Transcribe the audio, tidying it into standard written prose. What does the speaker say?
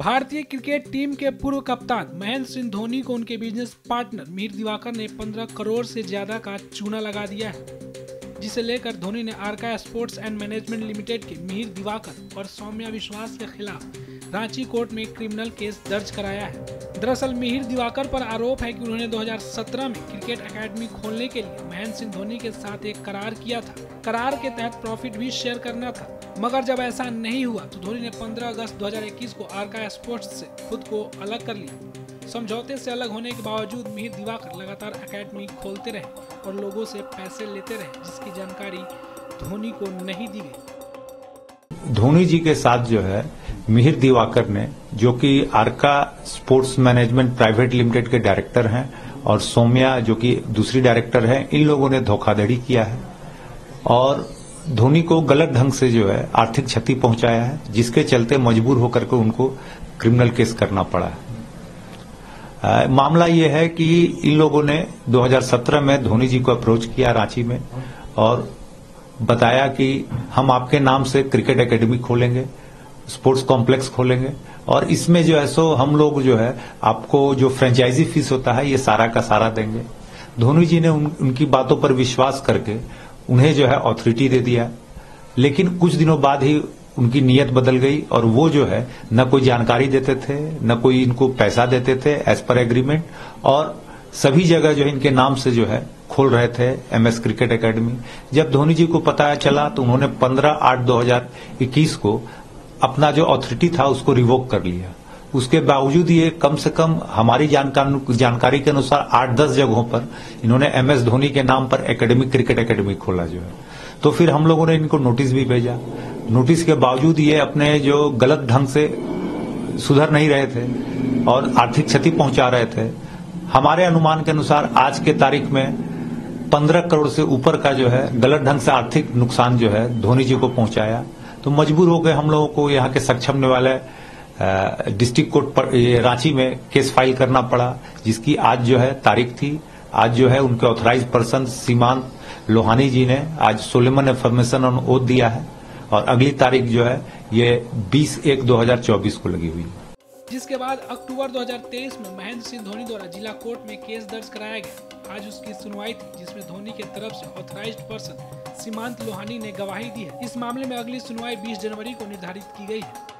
भारतीय cricket team के पूर्व कप्तान महेंद्र सिंह धोनी को उनके बिजनेस पार्टनर मिहिर दिवाकर ने 15 करोड़ से ज्यादा का चूना लगा दिया है, जिसे लेकर धोनी ने Arka sports and management limited के मिहिर दिवाकर और सौम्या विश्वास के खिलाफ रांची कोर्ट में क्रिमिनल केस दर्ज कराया है। दरअसल मिहिर दिवाकर पर आरोप है कि उन्होंने 2017 में क्रिकेट एकेडमी खोलने के लिए महेंद्र सिंह धोनी के साथ एक करार किया था। करार के तहत प्रॉफिट भी शेयर करना था, मगर जब ऐसा नहीं हुआ तो धोनी ने 15 अगस्त 2021 को आरका स्पोर्ट्स से खुद को अलग कर लिया। समझौते से अलग होने के बावजूद मिहिर दिवाकर लगातार एकेडमी खोलते रहे और लोगों से पैसे लेते रहे, जिसकी जानकारी धोनी को नहीं दी गई। धोनी जी के साथ जो है मिहिर दिवाकर ने, जो कि Arka sports management private limited के डायरेक्टर हैं, और सौम्या जो कि दूसरी डायरेक्टर हैं, इन लोगों ने धोखाधड़ी किया है और धोनी को गलत ढंग से जो है आर्थिक क्षति पहुंचाया है, जिसके चलते मजबूर होकर के उनको क्रिमिनल केस करना पड़ा है। मामला यह है कि इन लोगों ने 2017 में धोनी जी को अप्रोच किया रांची में और बताया कि हम आपके नाम से क्रिकेट एकेडमी खोलेंगे, स्पोर्ट्स कॉम्प्लेक्स खोलेंगे और इसमें जो है सो हम लोग जो है आपको जो फ्रेंचाइजी फीस होता है ये सारा का सारा देंगे। धोनी जी ने उनकी बातों पर विश्वास करके उन्हें जो है ऑथोरिटी दे दिया, लेकिन कुछ दिनों बाद ही उनकी नीयत बदल गई और वो जो है न कोई जानकारी देते थे, न कोई इनको पैसा देते थे एज पर एग्रीमेंट, और सभी जगह जो है इनके नाम से जो है खोल रहे थे एमएस क्रिकेट एकेडमी। जब धोनी जी को पता चला तो उन्होंने 15/8/2021 को अपना जो ऑथोरिटी था उसको रिवोक कर लिया। उसके बावजूद ये कम से कम हमारी जानकारी के अनुसार 8-10 जगहों पर इन्होंने एमएस धोनी के नाम पर एकेडमिक क्रिकेट एकेडमी खोला जो है। तो फिर हम लोगों ने इनको नोटिस भी भेजा, नोटिस के बावजूद ये अपने जो गलत ढंग से सुधर नहीं रहे थे और आर्थिक क्षति पहुंचा रहे थे। हमारे अनुमान के अनुसार आज के तारीख में 15 करोड़ से ऊपर का जो है गलत ढंग से आर्थिक नुकसान जो है धोनी जी को पहुंचाया, तो मजबूर हो गए हम लोगों को यहाँ के सक्षम न्यायालय डिस्ट्रिक्ट कोर्ट पर रांची में केस फाइल करना पड़ा, जिसकी आज जो है तारीख थी। आज जो है उनके ऑथराइज पर्सन सीमांत लोहानी जी ने आज सोलेमन इंफॉर्मेशन ऑन ओथ दिया है और अगली तारीख जो है ये 20/1/2024 को लगी हुई, जिसके बाद अक्टूबर 2023 में महेंद्र सिंह धोनी द्वारा जिला कोर्ट में केस दर्ज कराया गया। आज उसकी सुनवाई थी, जिसमें धोनी की तरफ से ऑथराइज्ड पर्सन सीमांत लोहानी ने गवाही दी है। इस मामले में अगली सुनवाई 20 जनवरी को निर्धारित की गई है।